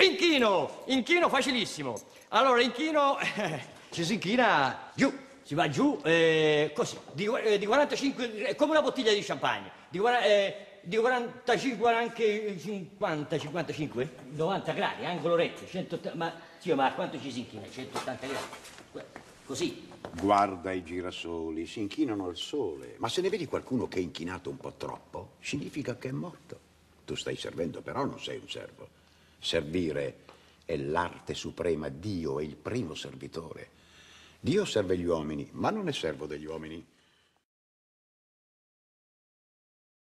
Inchino facilissimo. Allora, inchino, ci si inchina giù, si va giù, così, di 45, come una bottiglia di champagne, di 45 anche 50, 55, 90 gradi, angolo retto, 180, ma zio, ma a quanto ci si inchina? 180 gradi, così. Guarda i girasoli, si inchinano al sole, ma se ne vedi qualcuno che è inchinato un po' troppo, significa che è morto. Tu stai servendo, però non sei un servo. Servire è l'arte suprema, Dio è il primo servitore. Dio serve gli uomini, ma non è servo degli uomini.